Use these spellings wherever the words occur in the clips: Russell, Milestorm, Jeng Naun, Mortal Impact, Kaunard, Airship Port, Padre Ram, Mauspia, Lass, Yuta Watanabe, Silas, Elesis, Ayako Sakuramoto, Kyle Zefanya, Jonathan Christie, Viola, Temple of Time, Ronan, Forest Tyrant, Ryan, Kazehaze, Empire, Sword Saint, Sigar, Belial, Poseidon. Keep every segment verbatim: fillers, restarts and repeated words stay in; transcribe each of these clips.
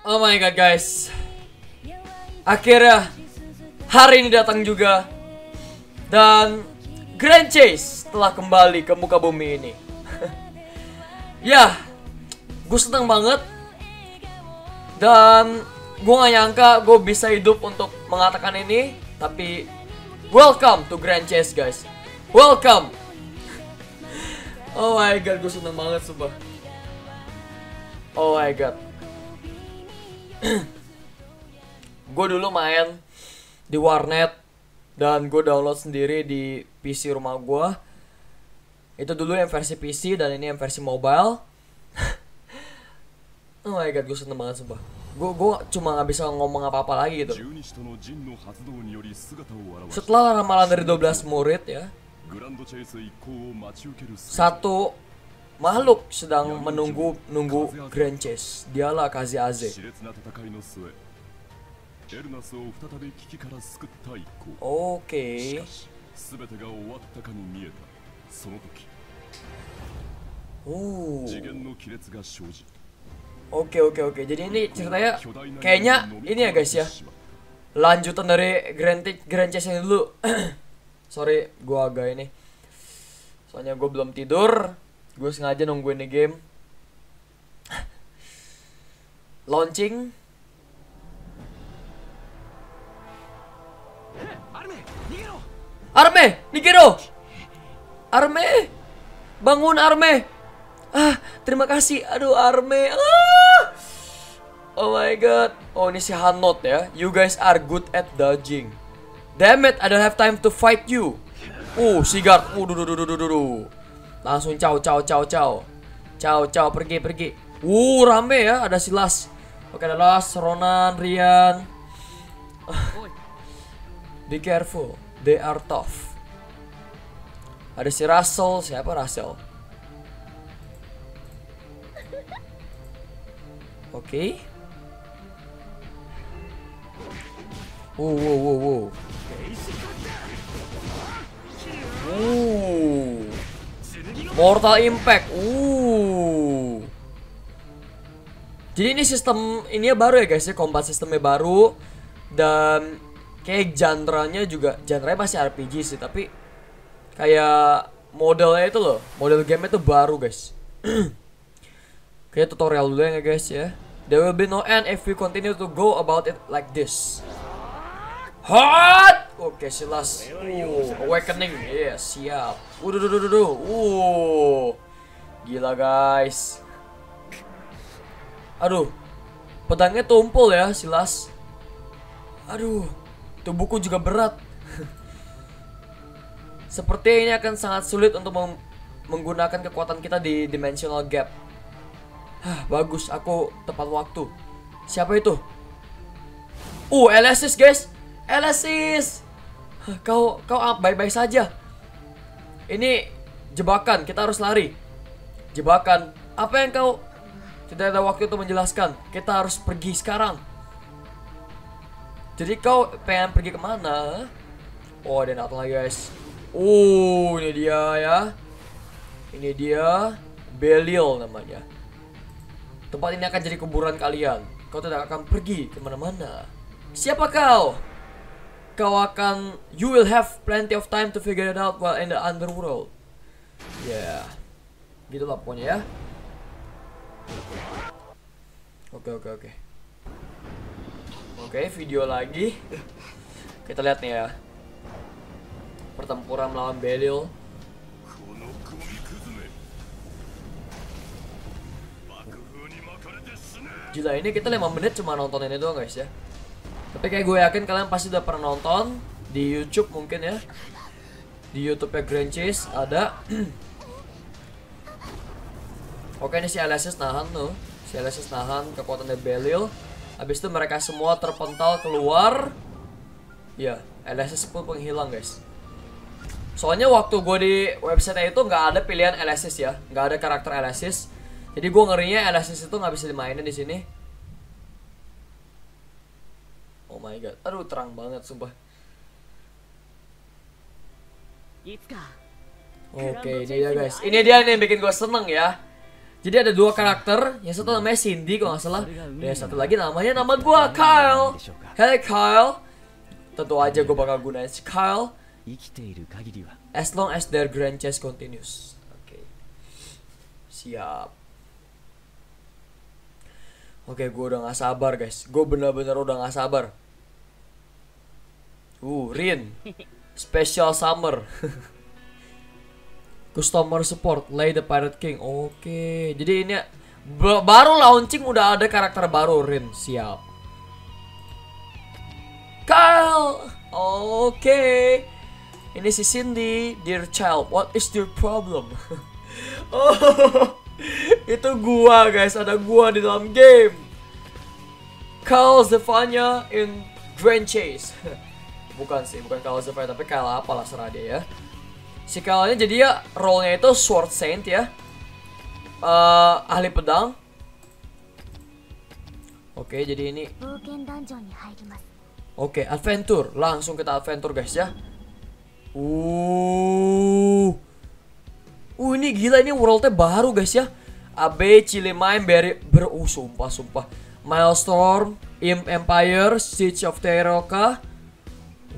Oh my god guys, akhirnya hari ini datang juga. Dan Grand Chase telah kembali ke muka bumi ini. Ya, gue seneng banget. Dan gue gak nyangka gue bisa hidup untuk mengatakan ini. Tapi welcome to Grand Chase guys, welcome. Oh my god, gue seneng banget sumpah. Oh my god. Gue dulu main di warnet dan gue download sendiri di P C rumah gue. Itu dulu yang versi P C dan ini yang versi mobile. Oh my god, gue seneng banget sumpah. Gue gue cuma nggak bisa ngomong apa-apa lagi gitu. Setelah ramalan dari dua belas murid ya, satu makhluk sedang menunggu nunggu Grand Chase. Dialah Kazehaze. Oke. Oke oke oke. Jadi ini ceritanya kayaknya ini ya guys ya, lanjutan dari Grand Grand Chase yang dulu. Sorry, gua agak ini. Soalnya gua belum tidur. Gue sengaja nungguin nih game. Launching. Arme, Nigero. Arme, bangun Arme. Ah, terima kasih. Aduh Arme. Ah. Oh my god. Oh, ini si Hanot ya. You guys are good at dodging. Damn it, I don't have time to fight you. Uh, Sigar. Uh, duh, duh, duh, duh, duh. Langsung caw caw caw caw caw caw pergi pergi. Wuh, rame ya, ada Silas. Oke, ada Lass, Ronan, Ryan. Be careful, they are tough. Ada si Russell, siapa Russell? Oke. Wow wow wow wow. Wuh. Mortal Impact. Uh. Jadi ini sistem ini baru ya guys ya, combat sistemnya baru dan kayak genre-nya juga, genre-nya masih R P G sih tapi kayak modelnya itu loh, model game-nya tuh baru guys. Kayak tutorial dulu ya guys ya. There will be no end if we continue to go about it like this. Hot. Oke, okay, Silas. Uh, awakening. Iya, yeah, siap. Waduh, duh, duh, duh. Uh. Gila, guys. Aduh. Pedangnya tumpul ya, Silas. Aduh. Tubuhku juga berat. Seperti ini akan sangat sulit untuk menggunakan kekuatan kita di dimensional gap. Hah, bagus, aku tepat waktu. Siapa itu? Uh, Elesis, guys. Elesis. Kau kau baik-baik saja. Ini jebakan, kita harus lari. Jebakan. Apa yang kau? Tidak ada waktu untuk menjelaskan. Kita harus pergi sekarang. Jadi kau pengen pergi kemana? Oh, ada natal guys. Uh, ini dia ya. Ini dia Belial namanya. Tempat ini akan jadi kuburan kalian. Kau tidak akan pergi kemana-mana. Siapa kau? Kau akan, you will have plenty of time to figure it out while in the underworld. Ya, yeah. Gitulah pokoknya ya. Oke oke oke. Oke, video lagi. Kita lihat nih ya. Pertempuran melawan Belial. Gila, ini kita lima menit cuma nontonin itu doang guys ya. Tapi kayak gue yakin kalian pasti udah pernah nonton di YouTube mungkin ya. Di YouTube-nya Grand Chase ada. Oke, ini si Elesis nahan tuh. Si Elesis nahan kekuatannya Belial. Habis itu mereka semua terpental keluar. Ya, Elesis pun penghilang guys. Soalnya waktu gue di website itu nggak ada pilihan Elesis ya, nggak ada karakter Elesis. Jadi gue ngerinya Elesis itu nggak bisa dimainin di sini. Oh my god, aduh terang banget sumpah. Oke, okay, ini dia guys. Ini dia nih yang bikin gue seneng ya. Jadi ada dua karakter, yang satu namanya Cindy kalau nggak salah, dan satu lagi namanya nama gue Kyle. Hey Kyle, tentu aja gue bakal gunain si Kyle. As long as their Grand Chase continues. Oke, okay. Siap. Oke, okay, gue udah nggak sabar guys. Gue bener-bener udah nggak sabar. Uh, Rin, special summer. Customer support, lay the Pirate King. Oke, okay. Jadi ini baru launching udah ada karakter baru, Rin. Siap. Kyle. Oke, okay. Ini si Cindy. Dear child, what is your problem? Oh, itu gua guys, ada gua di dalam game. Kyle Zefanya in Grand Chase. Bukan sih, bukan Kyle Zefanya, tapi Kyle apalah serah dia ya. Si Kyle-nya jadi ya, role-nya itu Sword Saint ya, uh, ahli pedang. Oke, okay, jadi ini. Oke, okay, adventure. Langsung kita adventure guys ya. Uh, uh ini gila, ini worldnya baru guys ya. A B, Cilimain, Beri, Ber, uh, sumpah sumpah. Milestorm, Empire, Siege of Teroka.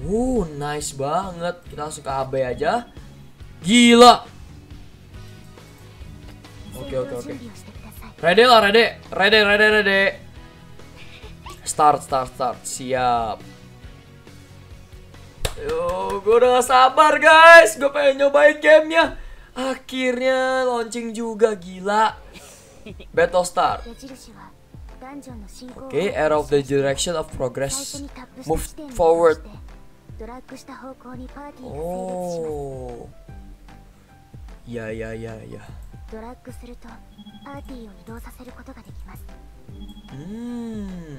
Uh, nice banget. Kita langsung ke A B aja. Gila. Oke, oke, oke. Ready lah, ready. Ready, ready, ready. Start, start, start. Siap. Yo, gue udah gak sabar guys. Gue pengen nyobain gamenya. Akhirnya launching juga, gila. Battlestar. Oke, okay, Era of the Direction of Progress. Move forward. Oh. Ya ya ya ya. Hmm.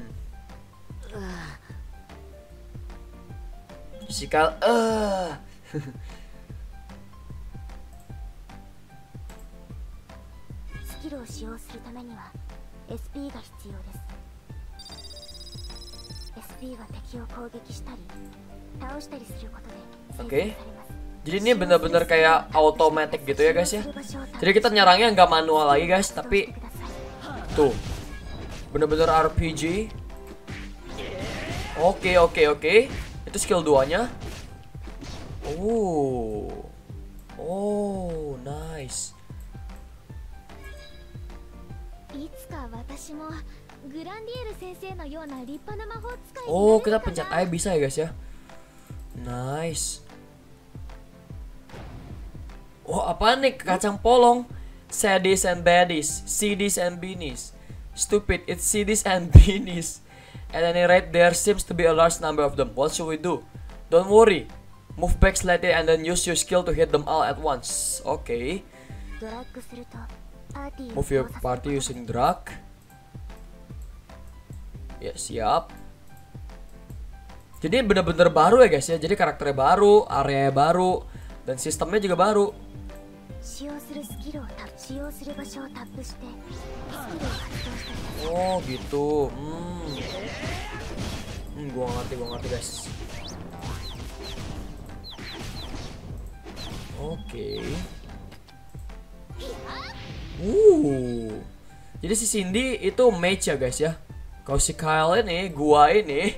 Sikal uh. Oke. Jadi ini bener-bener kayak automatic gitu ya guys ya. Jadi kita nyerangnya nggak manual lagi guys, tapi tuh bener-bener R P G. Oke oke oke. Itu skill duanya. Oh, oh nice. Oh kita pencet A bisa ya guys ya. Nice. Oh apa nih kacang polong? Sadis and baddies, C Ds and beanies. Stupid, it's C Ds and beanies. At any rate, there seems to be a large number of them. What should we do? Don't worry, move back slightly and then use your skill to hit them all at once. Oke. Okay. Move your party using drag. Ya siap. Jadi bener-bener baru ya guys ya. Jadi karakternya baru, area baru. Dan sistemnya juga baru. Oh gitu. Hmm. Hmm, gua ngerti, gua ngerti guys. Oke. Okay. Uh. Jadi si Cindy itu mage ya guys ya. Kalau si Kyle ini, gua ini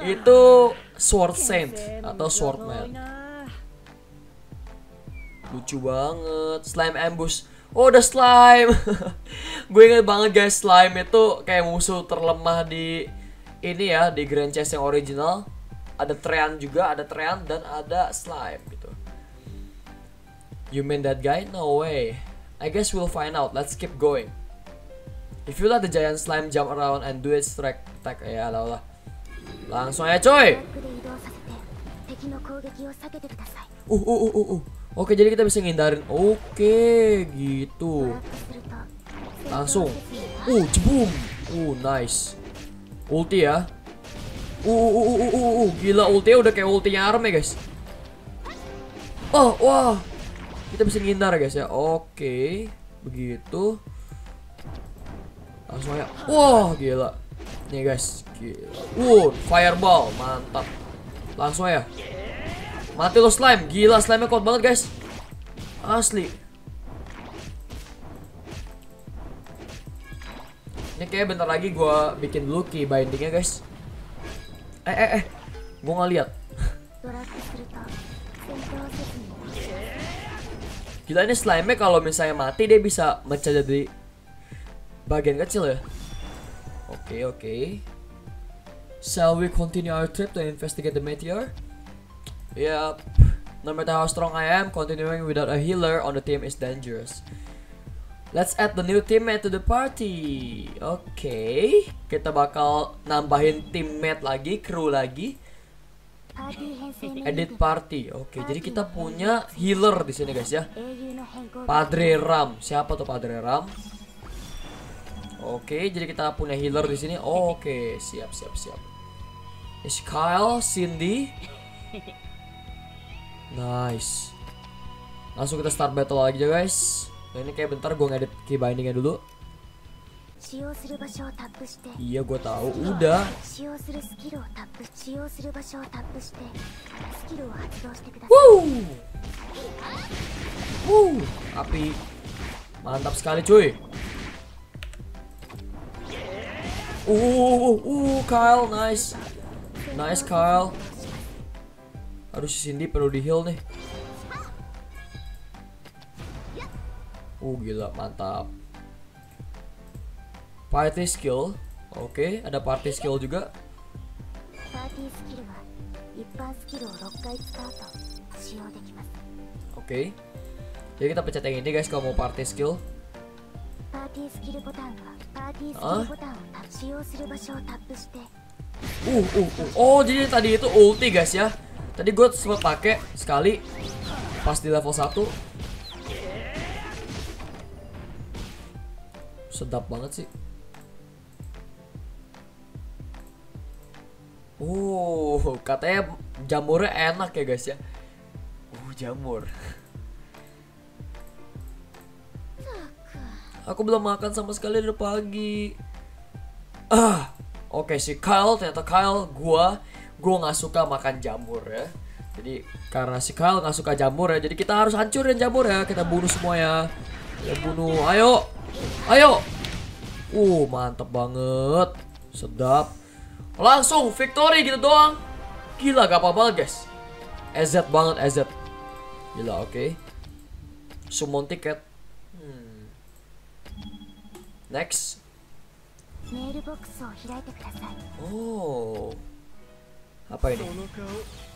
itu Sword Saint atau Swordman. Lucu banget. Slime ambush. Oh udah slime. Gue inget banget guys, slime itu kayak musuh terlemah di ini ya, di Grand Chase yang original. Ada treant juga, ada treant dan ada slime gitu. You mean that guy? No way. I guess we'll find out. Let's keep going. If you let the giant slime jump around and do its track attack. Ya lah lah. Langsung aja coy. Uh uh uh uh uh. Oke, jadi kita bisa ngindarin. Oke, gitu. Langsung. Uh, jebum. Uh, nice. Ulti ya. Uh, uh, uh, uh, uh, uh. Gila, ultinya udah kayak ultinya Arme, guys. Oh, wah. Kita bisa ngindar, guys ya. Oke, begitu. Langsung ya. Wah, gila. Nih, guys. Gila. Uh, fireball. Mantap. Langsung ya. Mati lo slime. Gila, slime-nya kuat banget guys. Asli. Ini kayak bentar lagi gue bikin dulu key bindingnya guys. Eh eh eh, gue nggak lihat. Gila ini slime-nya kalau misalnya mati dia bisa mecah jadi bagian kecil ya. Oke okay, oke. Okay. Shall we continue our trip to investigate the meteor? Yep. No matter how strong I am, continuing without a healer on the team is dangerous. Let's add the new teammate to the party. Oke, okay. Kita bakal nambahin teammate lagi, kru lagi. Edit party. Oke, okay, jadi kita punya healer di sini guys ya. Padre Ram. Siapa tuh Padre Ram? Oke, okay, jadi kita punya healer di sini. Oh, oke, okay. Siap siap siap. Is Kyle, Cindy. Nice. Langsung kita start battle lagi ya guys. Nah, ini kayak bentar gue ngedit key bindingnya dulu. Iya gue tahu. Udah. Wow. Wow. Api. Mantap sekali cuy. Uh, uh, uh, Kyle, nice. Nice Kyle. Aduh si Cindy perlu di heal nih. Uh gila mantap. Party skill. Oke okay, ada party skill juga. Oke okay. Jadi kita pencet yang ini guys kalau mau party skill. Ah? Uh, uh, uh. Oh jadi tadi itu ulti guys ya. Tadi gue sempat pakai sekali pas di level satu. Sedap banget sih. Oh, uh, katanya jamurnya enak ya guys ya. Uh, jamur. Aku belum makan sama sekali dari pagi. Ah, oke okay, si Kyle ternyata Kyle gua Gue gak suka makan jamur ya. Jadi karena si Kyle gak suka jamur ya, jadi kita harus hancurin jamur ya. Kita bunuh semua ya. Kita bunuh. Ayo. Ayo. Uh mantep banget. Sedap. Langsung victory gitu doang. Gila gak apa-apa banget guys. E Z banget E Z. Gila oke okay. Summon ticket. hmm. Next. Oh apa ini?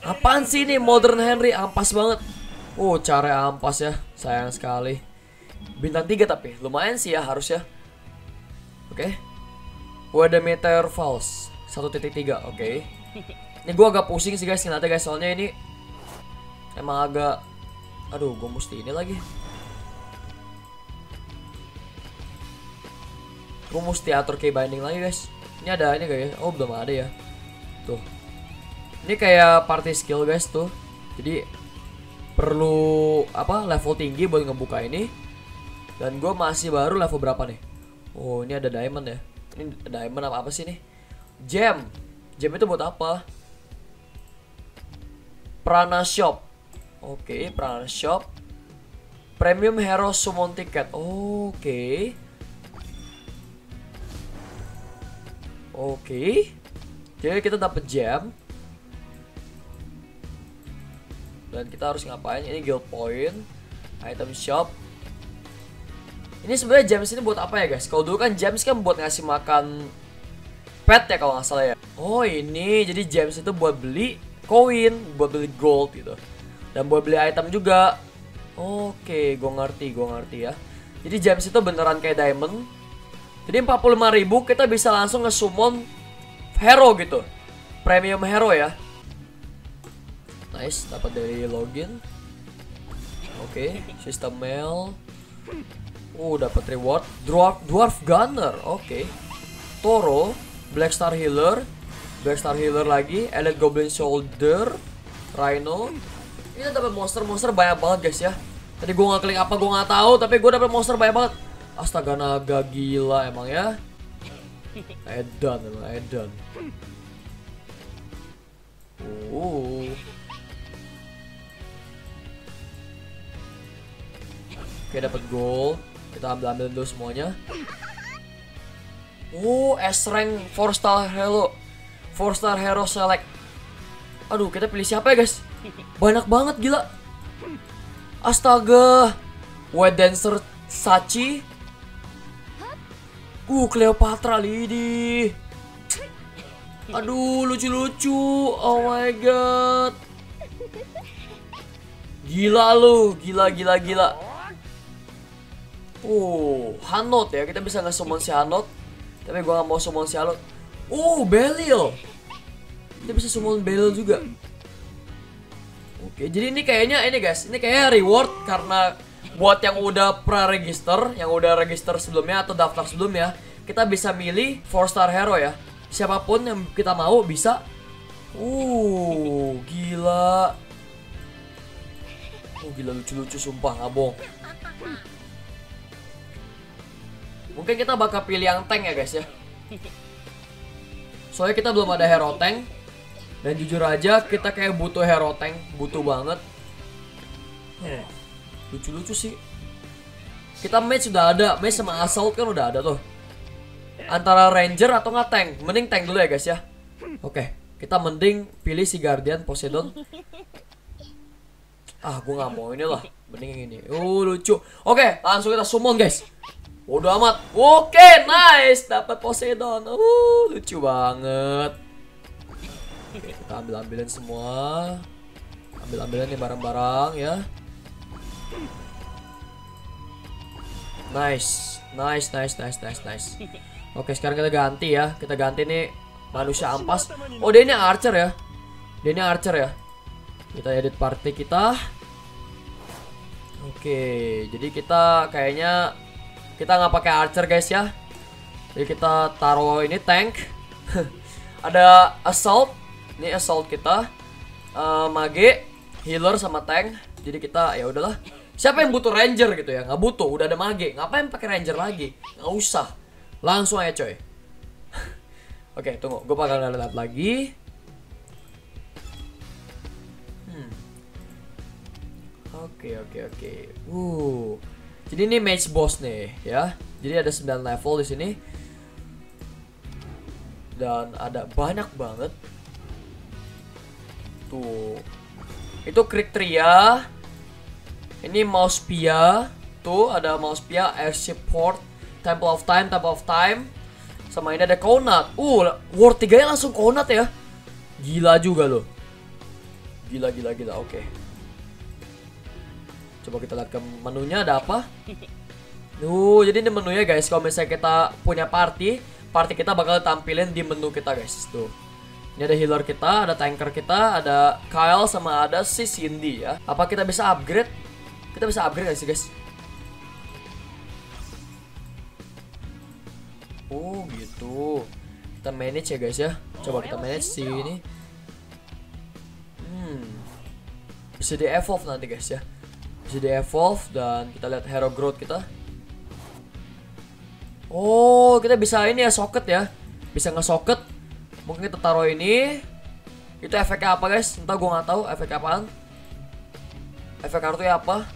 Apaan sih ini Modern Henry? Ampas banget. Oh cara ampas ya. Sayang sekali. Bintang tiga tapi lumayan sih ya harusnya. Oke okay. Where the meteor falls satu titik tiga. Oke okay. Ini gue agak pusing sih guys. Nanti guys soalnya ini emang agak. Aduh gue mesti ini lagi. Gue mesti atur key binding lagi guys. Ini ada ini guys. Oh belum ada ya. Tuh ini kayak party skill guys tuh. Jadi perlu apa level tinggi buat ngebuka ini. Dan gue masih baru level berapa nih. Oh ini ada diamond ya. Ini diamond apa-apa sih nih. Gem. Gem itu buat apa? Prana shop. Oke okay, prana shop. Premium hero summon ticket. Oke okay. Oke okay. Jadi kita dapet gem. Dan kita harus ngapain? Ini guild point, item shop. Ini sebenarnya gems ini buat apa ya guys? Kalau dulu kan gems kan buat ngasih makan pet ya kalau nggak salah ya. Oh ini jadi gems itu buat beli koin, buat beli gold gitu. Dan buat beli item juga. Oke, gue ngerti, gue ngerti ya. Jadi gems itu beneran kayak diamond. Jadi empat puluh lima ribu kita bisa langsung nge-summon hero gitu. Premium hero ya. Nice, dapat dari login. Oke, okay, sistem mail. Uh, dapat reward dwarf, dwarf gunner. Oke, okay. Toro, Black Star healer, Black Star healer lagi, Elite Goblin shoulder, Rhino. Ini dapat monster-monster banyak banget guys ya. Tadi gue nggak klik apa gue nggak tahu, tapi gue dapat monster banyak banget. Astaga naga gila emang ya. Edan emang Edan. Uh. Oke dapat gold. Kita ambil ambil dulu semuanya. Oh, S-Rank four star Hero. four star Hero Select. Aduh, kita pilih siapa ya, guys? Banyak banget, gila. Astaga. White Dancer Sachi. Uh, Cleopatra, Lidi. Aduh, lucu-lucu. Oh my god. Gila lu, gila gila gila. Oh, Hanot ya, kita bisa nge-summon si Hanot. Tapi gua gak mau summon si Hanot. Oh, Belial. Kita bisa summon Belial juga. Oke, jadi ini kayaknya ini guys, ini kayaknya reward karena buat yang udah pra-register, yang udah register sebelumnya atau daftar sebelumnya, kita bisa milih four star hero ya. Siapapun yang kita mau bisa. Uh, gila. Oh, gila lucu-lucu sumpah, nggak bohong. Mungkin kita bakal pilih yang tank ya guys ya. Soalnya kita belum ada hero tank. Dan jujur aja kita kayak butuh hero tank, butuh banget. Lucu-lucu sih. Kita mage sudah ada, mage sama assault kan udah ada tuh. Antara ranger atau nggak tank, mending tank dulu ya guys ya. Oke, kita mending pilih si Guardian Poseidon. Ah, gue nggak mau ini lah, mending yang ini. Oh lucu. Oke, langsung kita summon guys. Udah amat. Oke, nice, dapat Poseidon. Uh, lucu banget. Oke, kita ambil ambilin semua, ambil ambilin nih barang-barang ya. Nice, nice, nice, nice, nice, nice. Oke, sekarang kita ganti ya. Kita ganti nih manusia ampas. Oh, dia ini archer ya. Dia ini archer ya. Kita edit party kita. Oke, jadi kita kayaknya kita nggak pakai archer guys ya. Jadi kita taruh ini tank. Ada assault. Ini assault kita. Uh, mage, healer sama tank. Jadi kita ya udahlah. Siapa yang butuh ranger gitu ya? Nggak butuh, udah ada mage. Ngapain pakai ranger lagi? Nggak usah. Langsung aja coy. Oke, tunggu. Gue bakal lihat lagi. Hmm. Oke, oke, oke. Uh. Jadi ini match boss nih ya. Jadi ada sembilan level di sini. Dan ada banyak banget. Tuh. Itu Krictria. Ini Mauspia, tuh ada Mauspia, Airship Port, Temple of Time, Temple of Time. Sama ini ada Kaunard. Uh, World tiga nya langsung Kaunard ya. Gila juga loh. Gila, gila, gila, oke okay. Coba kita lihat ke menunya ada apa. Duh, jadi ini menunya guys. Kalau misalnya kita punya party, party kita bakal tampilin di menu kita guys. Tuh. Ini ada healer kita, ada tanker kita, ada Kyle sama ada si Cindy ya. Apa kita bisa upgrade? Kita bisa upgrade gak sih guys? Oh gitu. Kita manage ya guys ya. Coba kita manage si ini. Hmm. Bisa di evolve nanti guys ya. Bisa di evolve dan kita lihat hero growth kita. Oh, kita bisa ini ya socket ya. Bisa nge-socket. Mungkin kita taruh ini. Itu efeknya apa guys? Entah gue gak tahu efek apaan. Efek kartu ya apa?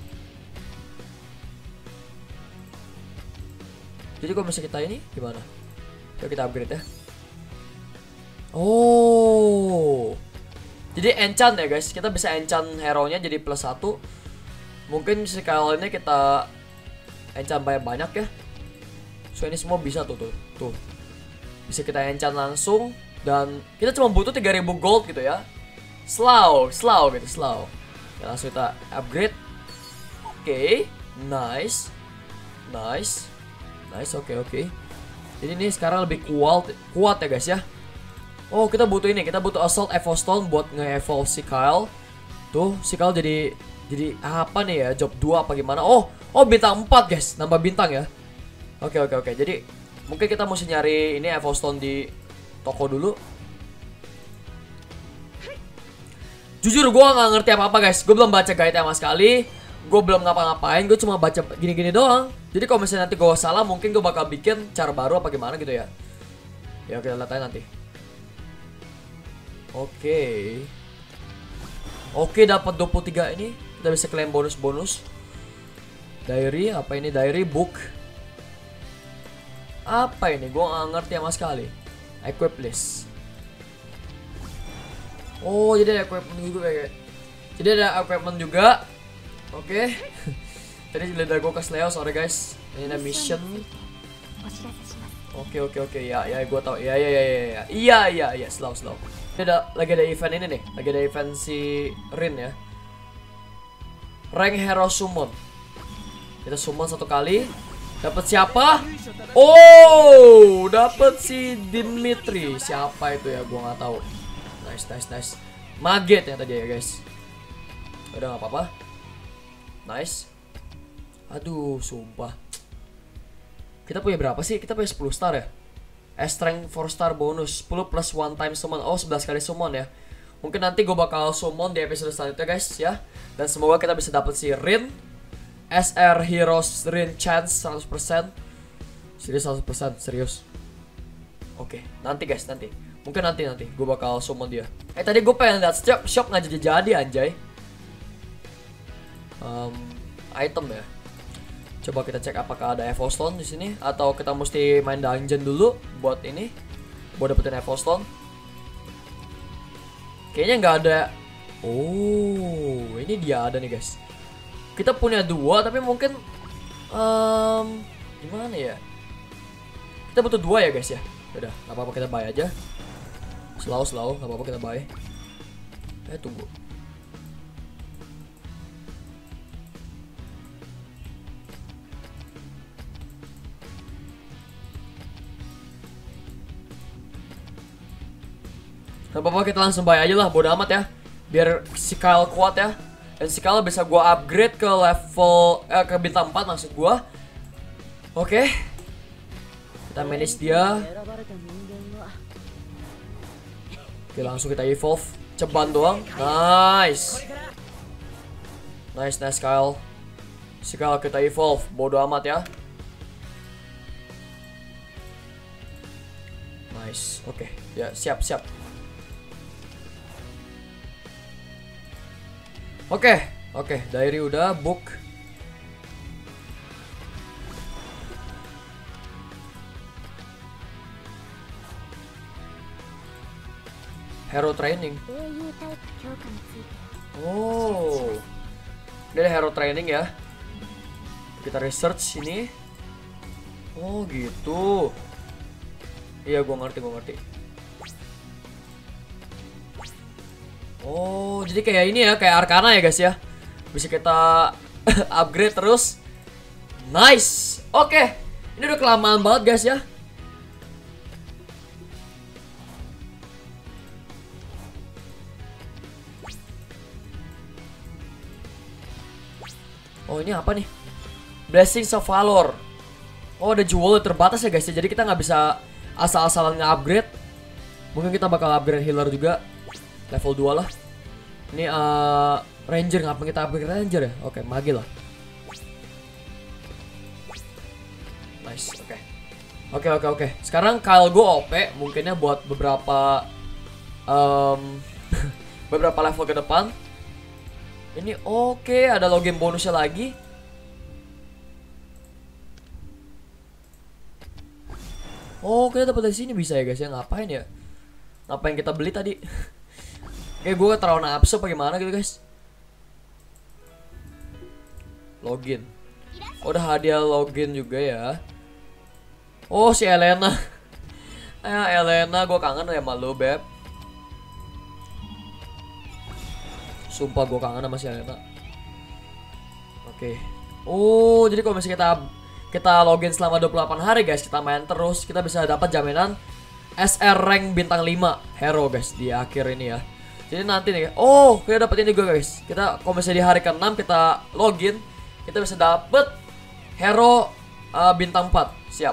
Jadi kalau misalnya kita ini gimana? Yuk kita upgrade ya. Oh. Jadi enchant ya guys. Kita bisa enchant hero nya jadi plus satu. Mungkin sekali ini kita enchant banyak-banyak ya. So ini semua bisa tuh tuh. Tuh. Bisa kita enchant langsung. Dan kita cuma butuh tiga ribu gold gitu ya. Slow, slow gitu, slow. Ya, langsung kita upgrade. Oke, okay. Nice. Nice. Nice, oke, okay, oke okay. Jadi ini sekarang lebih kuat, kuat ya guys ya. Oh, kita butuh ini, kita butuh assault evo stone buat nge-evolve si Kyle. Tuh, si Kyle jadi Jadi apa nih ya, job dua apa gimana. Oh, oh bintang empat guys, nambah bintang ya. Oke, okay, oke, okay, oke okay. Jadi mungkin kita mesti nyari ini evo stone di toko dulu. Jujur gue gak ngerti apa-apa guys. Gue belum baca guide sama sekali. Gue belum ngapa-ngapain. Gue cuma baca gini-gini doang. Jadi kalau misalnya nanti gue salah, mungkin gue bakal bikin cara baru apa gimana gitu ya. Ya kita lihat aja nanti. Oke okay. Oke okay, dapat dua puluh tiga ini. Kita bisa klaim bonus-bonus. Diary, apa ini diary book. Apa ini? Gue gak ngerti sama sekali. Equip list. Oh, jadi ada equipment juga ya. Jadi ada equipment juga. Oke. Okay. Tadi leader gue ke Sleo, sorry guys. Ini ada mission. Oke, okay, oke, okay, oke. Okay. Ya, ya, gue tau. Ya, ya, ya, ya, ya. Iya, iya, iya. Slow, slow. Ada, lagi ada event ini nih. Lagi ada event si Rin ya. Rank Hero Summon. Kita summon satu kali. Dapat siapa? Oh, dapat si Dimitri. Siapa itu ya? Gua nggak tahu. Nice, nice, nice. Maget ya tadi ya guys. Udah nggak apa-apa. Nice. Aduh, sumpah. Kita punya berapa sih? Kita punya sepuluh star ya. Eh, strength four star bonus sepuluh plus one time summon. Oh, sebelas kali summon ya. Mungkin nanti gue bakal summon di episode selanjutnya guys ya. Dan semoga kita bisa dapat si Rin. S R Heroes Rin Chance seratus persen. Serius seratus persen, serius. Oke, okay. Nanti guys, nanti. Mungkin nanti-nanti gue bakal summon dia. Eh, tadi gue pengen lihat shop, shop nggak jadi-jadi anjay. um, Item ya. Coba kita cek apakah ada Evo Stone di sini atau kita mesti main dungeon dulu buat ini, buat dapetin Evo Stone. Kayaknya nggak ada. Oh, ini dia ada nih guys. Kita punya dua tapi mungkin um, gimana ya? Kita butuh dua ya guys ya. Udah, nggak apa-apa kita buy aja. Slow slow, nggak apa-apa kita buy. Eh, tunggu. Gak apa-apa, kita langsung buy aja lah, bodo amat ya. Biar si Kyle kuat ya. Dan si Kyle bisa gue upgrade ke level eh, ke bintang empat maksud gue. Oke okay. Kita manage dia. Oke, langsung kita evolve. Ceban doang, nice. Nice, nice Kyle. Si Kyle kita evolve, bodo amat ya. Nice, oke okay. Ya, siap, siap. Oke, okay, oke, okay. Diary udah, book. Hero training. Oh, ini ada hero training ya. Kita research ini. Oh gitu. Iya, gua ngerti, gua ngerti. Oh, jadi kayak ini ya, kayak Arcana ya guys ya. Bisa kita upgrade terus. Nice. Oke, okay. Ini udah kelamaan banget guys ya. Oh, ini apa nih? Blessings of Valor. Oh, ada jewel terbatas ya guys ya. Jadi kita nggak bisa asal-asalan nge-upgrade. Mungkin kita bakal upgrade healer juga. Level dua lah. Ini uh, Ranger, ngapa kita upgrade Ranger ya? Oke, okay, mage lah. Nice, oke okay. Oke, okay, oke, okay, oke okay. Sekarang Kyle gue O P. Mungkinnya buat beberapa um, beberapa level ke depan. Ini oke, okay. Ada login bonusnya lagi. Oh, kita dapat dari sini bisa ya guys ya. Ngapain ya? Ngapain kita beli tadi? Kayak gue terlalu nafsu apa gimana gitu guys. Login. Oh, udah hadiah login juga ya. Oh, si Elena. Eh, Elena, gue kangen ya sama lo, Beb. Sumpah gue kangen sama si Elena. Oke okay. Oh, jadi kalau misalnya kita Kita login selama dua puluh delapan hari guys, kita main terus, kita bisa dapat jaminan S R rank bintang lima hero guys di akhir ini ya. Jadi nanti nih, oh, kita dapetin juga guys. Kita kalau misalnya di hari keenam kita login, kita bisa dapet hero uh, bintang empat. Siap.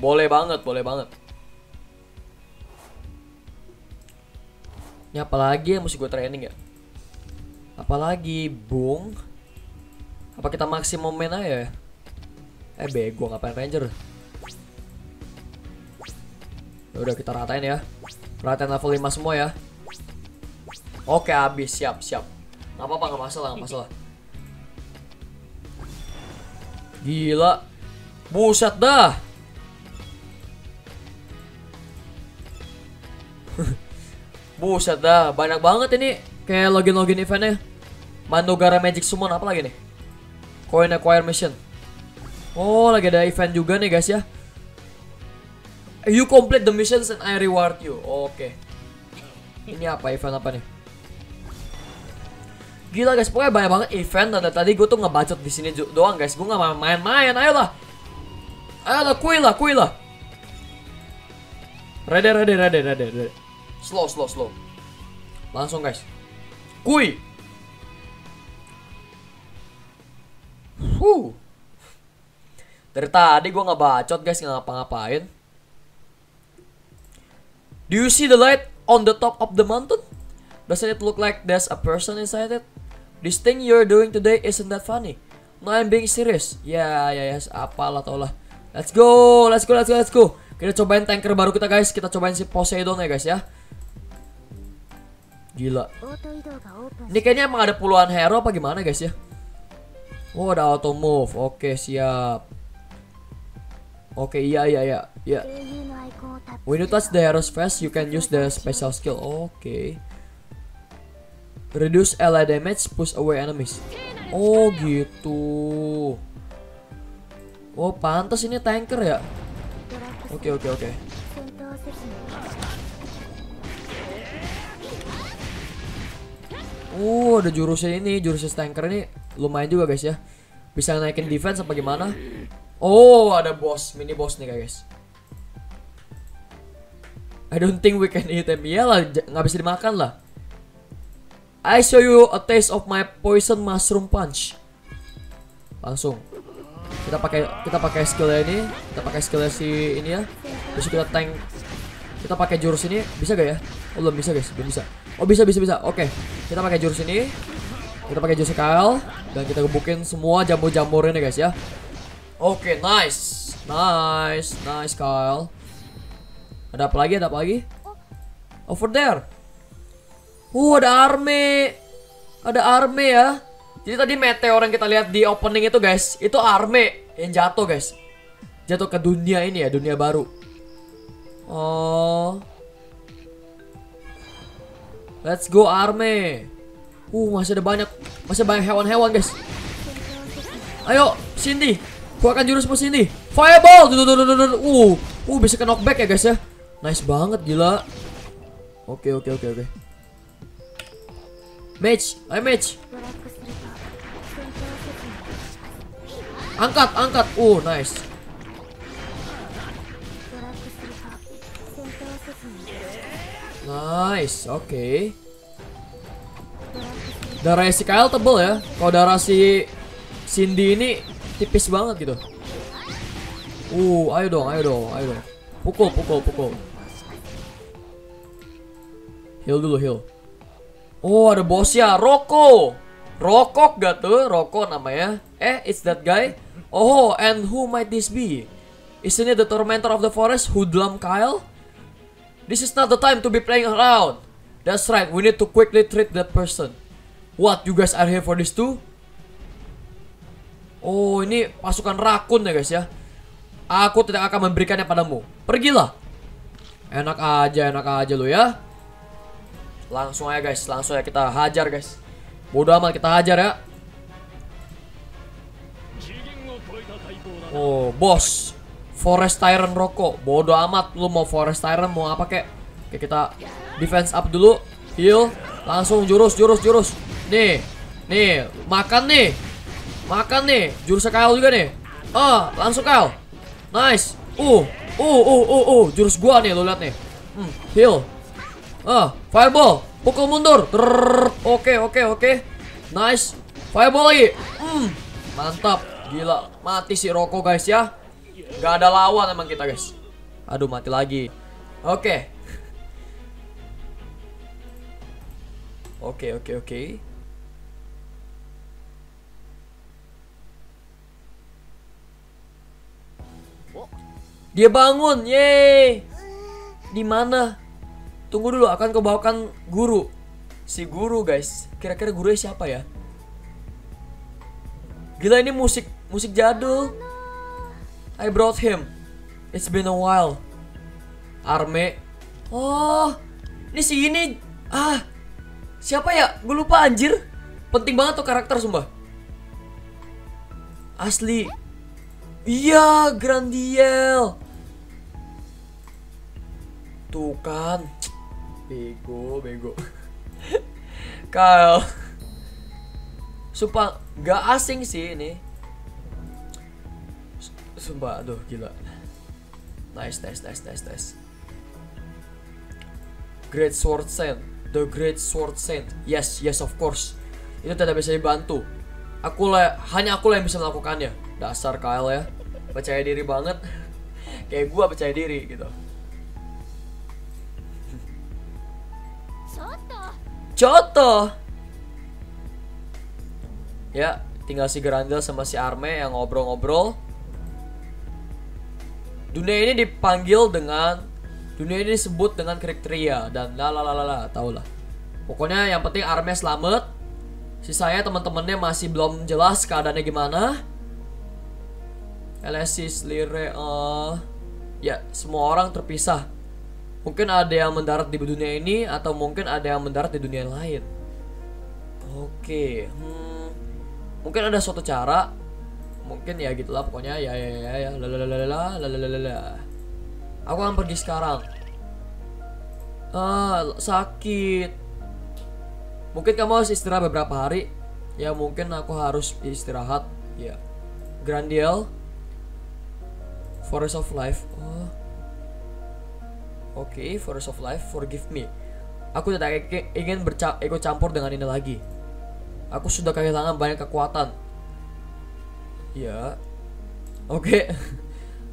Boleh banget, boleh banget. Ini apalagi yang mesti gue training ya? Apalagi Bung? Apa kita maksimum main aja ya? Eh, bego, ngapain Ranger? Udah, kita ratain ya. Ratain level lima semua ya. Oke, habis, siap, siap. Gak apa-apa, gak masalah, gak masalah. Gila. Buset dah. Buset dah, banyak banget ini. Kayak login-login eventnya. Manugara Magic Summon, apa lagi nih? Coin Acquire Mission. Oh, lagi ada event juga nih guys ya. You complete the missions and I reward you. Oke. Okay. Ini apa, event apa nih? Gila guys, pokoknya banyak banget event. Dan tadi gue tuh ngebacot di sini doang guys. Gue gak main-main, ayolah. Ayolah, kui lah, kui lah. Rede, rede, rede, rede, rede. Slow, slow, slow. Langsung guys. Kui. Huh. Dari tadi gue ngebacot guys, gak ngapa-ngapain. Do you see the light on the top of the mountain? Doesn't it look like there's a person inside it? This thing you're doing today isn't that funny. No, I'm being serious. Ya, ya, ya. Apalah, tau lah. Let's go, let's go, let's go, let's go. Kita cobain tanker baru kita guys. Kita cobain si Poseidon ya guys ya. Gila. Ini kayaknya emang ada puluhan hero apa gimana guys ya. Oh, ada auto move. Oke, siap. Oke, iya, iya, iya, iya. When you touch the hero's face, you can use the special skill. Oke. Reduce ally damage, push away enemies. Oh gitu. Oh pantas ini tanker ya. Oke oke oke. Oh ada jurusnya ini. Jurusnya tanker ini lumayan juga guys ya. Bisa naikin defense apa gimana. Oh ada boss. Mini boss nih guys. I don't think we can eat him. Iyalah gak bisa dimakan lah. I show you a taste of my poison mushroom punch. Langsung. Kita pakai kita pakai skillnya ini, kita pakai skillnya si ini ya. Terus kita tank. Kita pakai jurus ini, bisa gak ya? Oh, belum bisa guys, belum bisa. Oh, bisa bisa bisa. Oke. Okay. Kita pakai jurus ini. Kita pakai jurus Kyle dan kita gebukin semua jamur-jamurnya guys ya. Oke, okay, nice. Nice, nice Kyle. Ada apa lagi? Ada apa lagi? Over there. Uh, ada Arme. Ada Arme ya. Jadi tadi meteor yang kita lihat di opening itu guys, itu Arme yang jatuh guys. Jatuh ke dunia ini ya, dunia baru. Oh. Let's go Arme. Uh, masih ada banyak. Masih banyak hewan-hewan guys. Ayo, Cindy. Keluarkan jurusmu Cindy. Fireball. Uh, uh bisa ke knockback ya guys ya. Nice banget gila. Oke, oke, oke, oke. Match, ayo match. Angkat, angkat. Uh, nice. Nice, oke okay. Darah si Kyle tebel ya. Kalau darah si Cindy ini tipis banget gitu. Uh, ayo dong, ayo dong, ayo dong. Pukul, pukul, pukul. Heal dulu, heal. Oh ada bosnya, Roko. Rokok gak tuh, Roko namanya. Eh, it's that guy. Oh, and who might this be? Isn't it the tormentor of the forest, hoodlum Kyle? This is not the time to be playing around. That's right, we need to quickly treat that person. What, you guys are here for this too? Oh, ini pasukan rakun ya guys ya. Aku tidak akan memberikannya padamu. Pergilah. Enak aja, enak aja lo ya. Langsung aja guys, langsung aja kita hajar guys. Bodoh amat kita hajar ya. Oh bos, Forest Tyrant Roko. Bodoh amat, lu mau Forest Tyrant mau apa kek? Oke kita defense up dulu, heal. Langsung jurus, jurus, jurus. Nih, nih, makan nih. Makan nih, jurusnya Kyle juga nih. Ah, langsung Kyle. Nice. Uh, uh, uh, uh, uh. Jurus gua nih, lu lihat nih. Hmm, heal. Ah, fireball, pukul mundur. Oke, oke, oke. Nice. Fireball lagi. Mm, mantap. Gila, mati si Roko guys ya. Gak ada lawan emang kita guys. Aduh, mati lagi. Oke. Oke, oke, oke. Dia bangun, yeay. Di mana? Tunggu dulu, akan kebawakan guru. Si guru guys, kira-kira gurunya siapa ya? Gila ini musik, musik jadul. I brought him. It's been a while. Arme. Oh, Ini si ini ah, siapa ya? Gue lupa anjir. Penting banget tuh karakter sumpah. Asli. Iya, Grandiel. Tuh kan. Bego, bego. Kyle. Sumpah gak asing sih ini. Sumpah, aduh gila. Nice, nice, nice, nice, nice. Great Sword Saint, the Great Sword Saint. Yes, yes of course. Itu tidak bisa dibantu. Aku lah, hanya aku lah yang bisa melakukannya. Dasar Kyle ya, percaya diri banget. Kayak gua percaya diri gitu. Contoh. Contoh. Ya, tinggal si Grandiel sama si Arme yang ngobrol-ngobrol. Dunia ini dipanggil dengan dunia ini disebut dengan kriteria dan lalalala, tahulah. Pokoknya yang penting Arme selamat. Sisanya teman-temannya masih belum jelas keadaannya gimana. Elesis, Lire, uh, ya semua orang terpisah. Mungkin ada yang mendarat di dunia ini atau mungkin ada yang mendarat di dunia lain. Oke, okay. hmm, mungkin ada suatu cara. Mungkin ya gitulah pokoknya ya ya ya ya lalalala lalalala. Aku akan pergi sekarang. Ah, sakit. Mungkin kamu harus istirahat beberapa hari. Ya mungkin aku harus istirahat. Ya. Grandiel, Forest of Life. Oh. Oke, okay, Forest of Life, forgive me. Aku tidak ingin ikut campur dengan ini lagi. Aku sudah kehilangan banyak kekuatan. Ya, oke. Okay.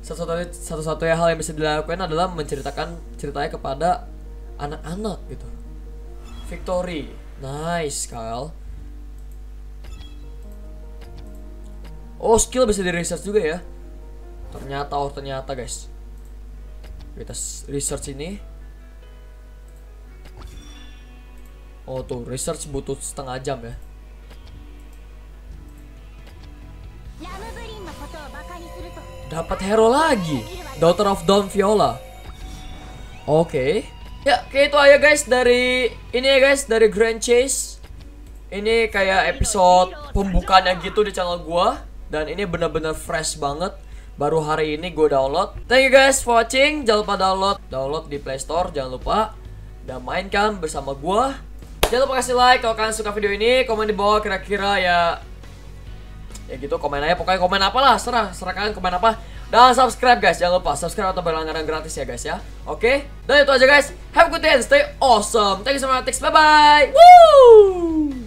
Satu-satunya, satu-satunya hal yang bisa dilakukan adalah menceritakan ceritanya kepada anak-anak gitu. Victory, nice Kyle. Oh, skill bisa di-research juga ya. Ternyata, oh ternyata guys. Kita research ini. Oh tuh, research butuh setengah jam ya. Dapat hero lagi, Daughter of Dawn Viola. Oke, okay. Ya kayak itu aja guys dari ini ya guys dari Grand Chase. Ini kayak episode pembukaannya gitu di channel gua dan ini bener-bener fresh banget. Baru hari ini gua download. Thank you guys for watching. Jangan lupa download, download di Play Store. Jangan lupa dan mainkan bersama gua. Jangan lupa kasih like kalau kalian suka video ini. Komen di bawah kira-kira ya. Ya gitu komen aja pokoknya komen apalah serah serah kalian komen apa dan subscribe guys jangan lupa subscribe atau berlangganan gratis ya guys ya oke okay? Dan itu aja guys have a good day and stay awesome thank you so much bye bye woo.